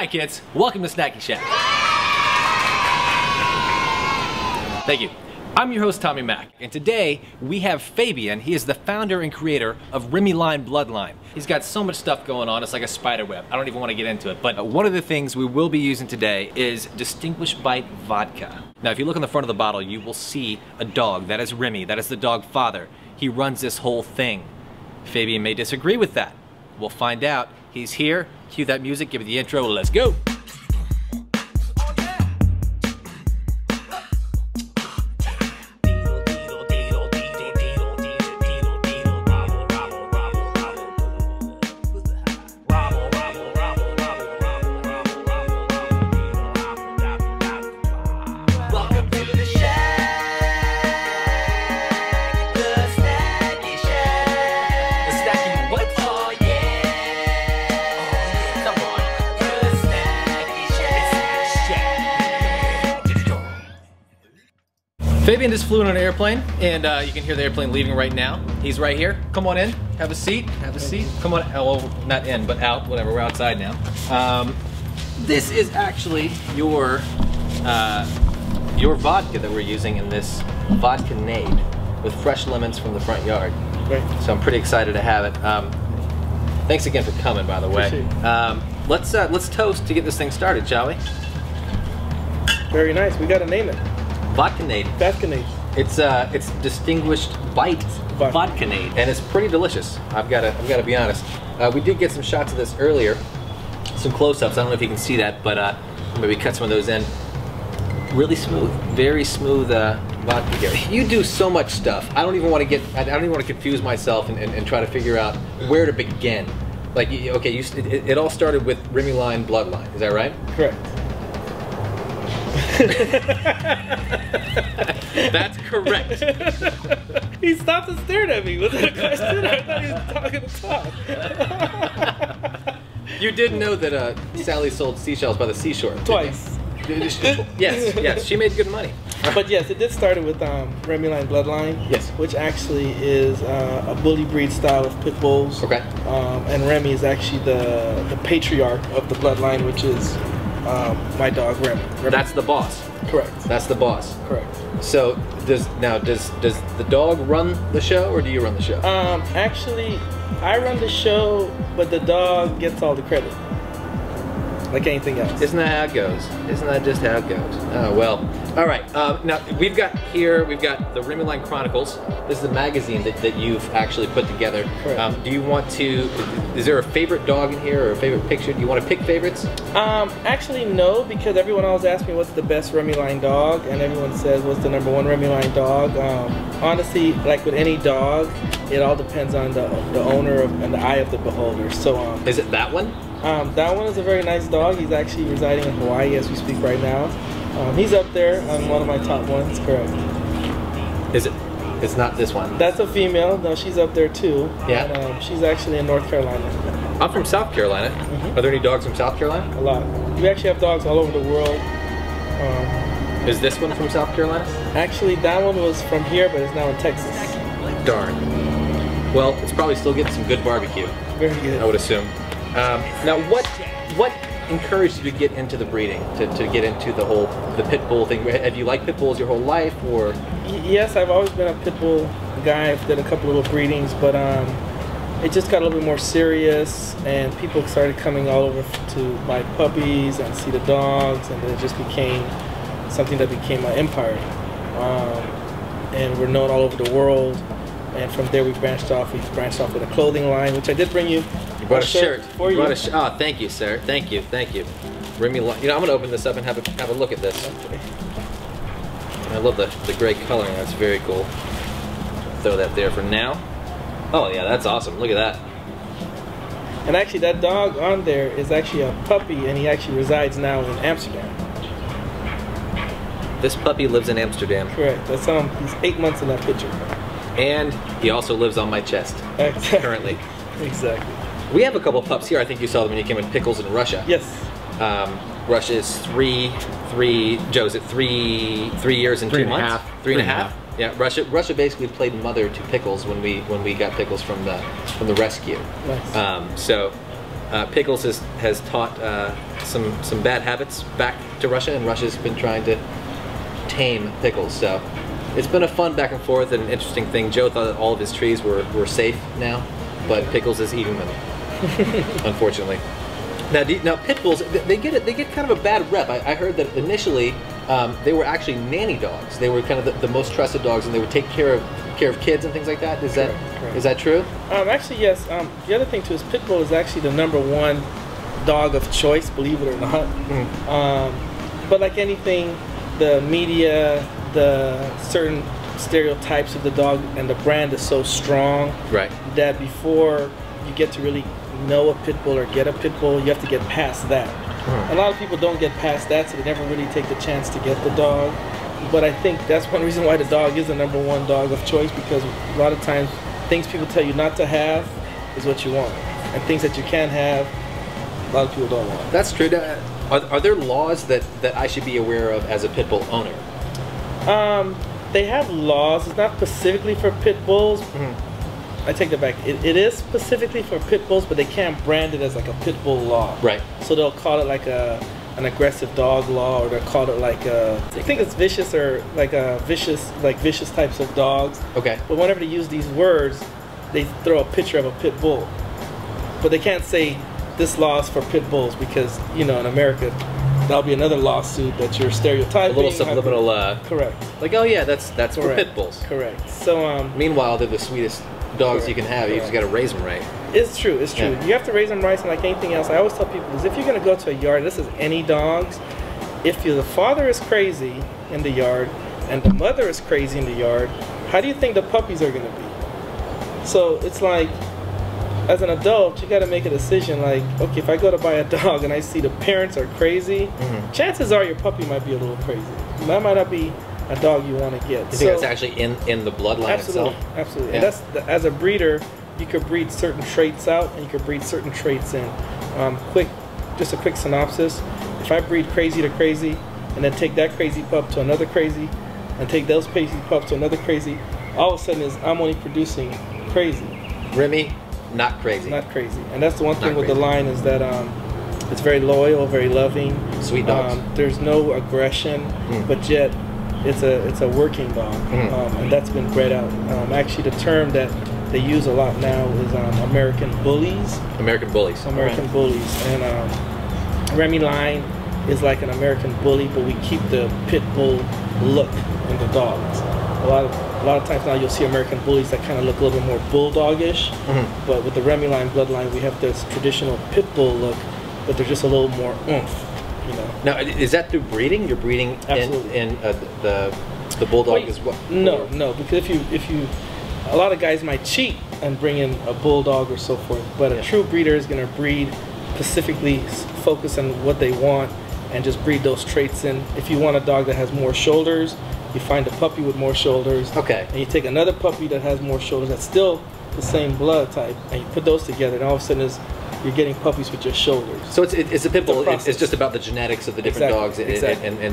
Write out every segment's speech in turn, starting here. Hi kids, welcome to Snacky Shack. Thank you. I'm your host Tommy Mac, and today we have Fabian. He is the founder and creator of Remyline Bloodline. He's got so much stuff going on, it's like a spider web. I don't even want to get into it, but one of the things we will be using today is Distinguished Bite Vodka. Now if you look on the front of the bottle, you will see a dog. That is Remy, that is the dog father. He runs this whole thing. Fabian may disagree with that. We'll find out. He's here. Cue that music, give it the intro, let's go. Oh, yeah. Welcome to the shack, the Snacky Shack. The Snacky what? Fabian just flew in an airplane, and you can hear the airplane leaving right now. He's right here. Come on in. Have a seat. Have a seat. Come on. Oh, well, not in, but out. Whatever. We're outside now. This is actually your vodka that we're using in this Vodkanaide with fresh lemons from the front yard. Great. So I'm pretty excited to have it. Thanks again for coming, by the way. Let's toast to get this thing started, shall we? Very nice. We got to name it. Vodkanaide. Vodkanaide. It's Distinguished Bite Vodkanaide, and it's pretty delicious. I've got to be honest. We did get some shots of this earlier, some close-ups. I don't know if you can see that, but maybe cut some of those in. Really smooth, very smooth vodka here. You do so much stuff. I don't even want to confuse myself and try to figure out where to begin. Like, okay, it all started with Remyline Bloodline. Is that right? Correct. That's correct. He stopped and stared at me with a question. I thought he was talking to Tom. You did know that Sally sold seashells by the seashore. Twice. Yes, she made good money. But yes, it did start with Remyline Bloodline. Yes. Which actually is a bully breed style of pit bulls. Okay. And Remy is actually the patriarch of the bloodline, which is my dog Remy. That's the boss. Correct. That's the boss. Correct. So does the dog run the show, or do you run the show? Actually, I run the show, but the dog gets all the credit. Like anything else. Isn't that how it goes? Isn't that just how it goes? Oh well. All right. Now we've got the Remyline Chronicles. This is the magazine that you've actually put together. Correct. Do you want to? Is there a favorite dog in here or a favorite picture? Do you want to pick favorites? Actually, no, because everyone always asks me what's the best Remyline dog, and everyone says what's the #1 Remyline dog. Honestly, like with any dog, it all depends on the owner and the eye of the beholder. So is it that one? That one is a very nice dog. He's actually residing in Hawaii as we speak right now. He's up there on one of my top ones, correct. Is it? It's not this one. That's a female. No, she's up there too. Yeah. And, she's actually in North Carolina. I'm from South Carolina. Mm-hmm. Are there any dogs from South Carolina? A lot. We actually have dogs all over the world. Is this one from South Carolina? Actually, that one was from here, but it's now in Texas. Darn. Well, it's probably still getting some good barbecue. Very good. I would assume. Now, what encouraged you to get into the breeding, to get into the whole pit bull thing? Have you liked pit bulls your whole life, or? Yes, I've always been a pit bull guy. I've done a couple little breedings, but it just got a little bit more serious, and people started coming all over to buy puppies and see the dogs, and it just became something that became an empire, and we're known all over the world. And from there, we branched off with a clothing line, which I did bring you. You brought a shirt. For you. Brought a oh, thank you, sir. Thank you, thank you. Remyline. You know, I'm gonna open this up and have a look at this. Okay. I love the gray coloring. That's very cool. Throw that there for now. Oh yeah, that's awesome. Look at that. And actually, that dog on there is actually a puppy, and he actually resides now in Amsterdam. This puppy lives in Amsterdam. Correct. That's he's 8 months in that picture. And he also lives on my chest, exactly. Currently. Exactly. We have a couple pups here. I think you saw them when you came in Pickles in Russia. Yes. Russia is three years and two months. 3.5. Yeah. Russia basically played mother to Pickles when we got Pickles from the rescue. Nice. So Pickles has taught some bad habits back to Russia, and Russia's been trying to tame Pickles. So it's been a fun back and forth and an interesting thing. Joe thought that all of his trees were safe now, but Pickles is eating them, unfortunately. Now pit bulls, they get kind of a bad rep. I heard that initially they were actually nanny dogs. They were kind of the most trusted dogs, and they would take care of kids and things like that. Is correct, that correct. Is that true? Actually, yes. The other thing too is pit bull is actually the #1 dog of choice, believe it or not. Mm. But like anything, the media, the certain stereotypes of the dog and the brand is so strong, right, that before you get to really know a pit bull or get a pit bull, you have to get past that. Hmm. A lot of people don't get past that, so they never really take the chance to get the dog. But I think that's one reason why the dog is the #1 dog of choice, because a lot of times things people tell you not to have is what you want, and things that you can have, a lot of people don't want. That's true. Are there laws that I should be aware of as a pit bull owner? They have laws. It's not specifically for pit bulls. Hmm. I take that back. It is specifically for pit bulls, but they can't brand it as like a pit bull law. Right. So they'll call it like an aggressive dog law, or they'll call it like I think it's vicious, or like vicious types of dogs. Okay. But whenever they use these words, they throw a picture of a pit bull. But they can't say this law is for pit bulls, because you know in America that'll be another lawsuit that you're stereotyping. A little subliminal. Correct. Like, oh yeah, that's for pit bulls. Correct. So meanwhile, they're the sweetest dogs you can have. You just got to raise them right. It's true. It's true. Yeah. You have to raise them right. And like anything else, I always tell people is if you're going to go to a yard, this is any dogs, if the father is crazy in the yard and the mother is crazy in the yard, how do you think the puppies are going to be? So it's like, as an adult, you got to make a decision. Like, okay, if I go to buy a dog and I see the parents are crazy, mm-hmm, chances are your puppy might be a little crazy. That might not be a dog you want to get. You think that's actually in the bloodline absolutely, itself? Absolutely. Yeah. And that's, as a breeder, you could breed certain traits out and you could breed certain traits in. Just a quick synopsis. If I breed crazy to crazy and then take that crazy pup to another crazy and take those crazy pups to another crazy, all of a sudden I'm only producing crazy. Remy, not crazy. Not crazy. And that's the one thing with the line is that it's very loyal, very loving. Sweet dogs. There's no aggression, but yet it's a working dog, and that's been bred out. Actually, the term that they use a lot now is American bullies. American bullies. American bullies. And Remyline is like an American bully, but we keep the pit bull look in the dogs. A lot of times now you'll see American bullies that kind of look a little bit more bulldogish, but with the Remyline bloodline, we have this traditional pit bull look, but they're just a little more oomph. You know. Now, is that through breeding? You're breeding in the bulldog as well? No, no, because if you, a lot of guys might cheat and bring in a bulldog or so forth, but a true breeder is going to breed specifically, focus on what they want, and just breed those traits in. If you want a dog that has more shoulders, you find a puppy with more shoulders. Okay. And you take another puppy that has more shoulders that's still the same blood type, and you put those together, and all of a sudden it's, you're getting puppies with your shoulders. So it's a pit bull. It's just about the genetics of the different dogs and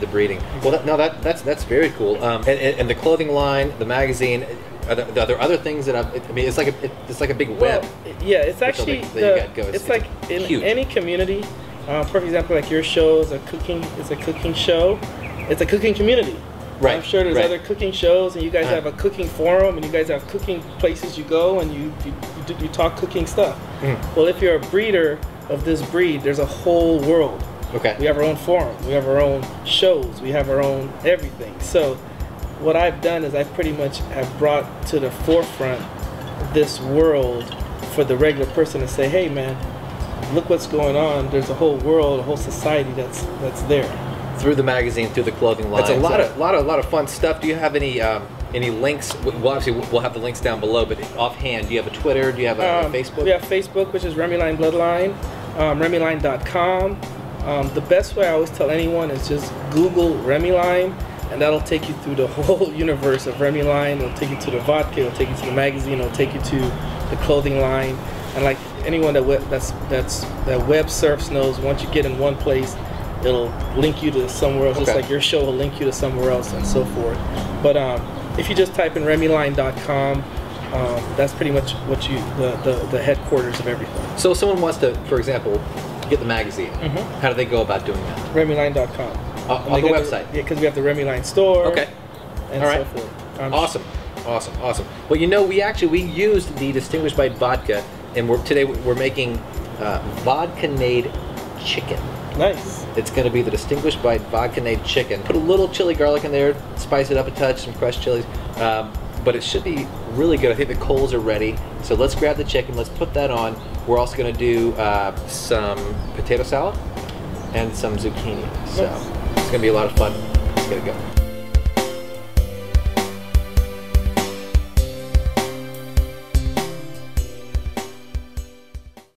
the breeding. Exactly. Well, that's very cool. And the clothing line, the magazine, are there other things that I mean? It's like a big web. Yeah, it's actually it's like in huge. Any community. For example, like your show is a cooking show. It's a cooking community. Right. I'm sure there's other cooking shows, and you guys have a cooking forum, and you guys have cooking places you go, and you talk cooking stuff. Mm. Well, if you're a breeder of this breed, there's a whole world. Okay. We have our own forum. We have our own shows. We have our own everything. So what I've done is I pretty much have brought to the forefront this world for the regular person to say, hey, man, look what's going on. There's a whole world, a whole society that's there. Through the magazine, through the clothing line. It's a lot of fun stuff. Do you have any links? Well, obviously, we'll have the links down below. But offhand, do you have a Twitter? Do you have a Facebook? We have Facebook, which is Remyline Bloodline, Remyline.com. The best way I always tell anyone is just Google Remyline, and that'll take you through the whole universe of Remyline. It'll take you to the vodka. It'll take you to the magazine. It'll take you to the clothing line. And like anyone that web surfs knows, once you get in one place, it'll link you to somewhere else, just like your show will link you to somewhere else and so forth. But if you just type in Remyline.com, That's pretty much what you the headquarters of everything. So if someone wants to, for example, get the magazine, how do they go about doing that? Remyline.com. On the website? Yeah, because we have the Remyline store. Okay. And all right. So forth. Awesome. Awesome. Awesome. Well, you know, we used the Distinguished Bite Vodka, and today we're making Vodkanaide chicken. Nice. It's going to be the Distinguished Bite Vodkanaide chicken. Put a little chili garlic in there, spice it up a touch, some crushed chilies, but it should be really good. I think the coals are ready, so let's grab the chicken, let's put that on. We're also going to do some potato salad and some zucchini, so nice. It's going to be a lot of fun. Let's get it going.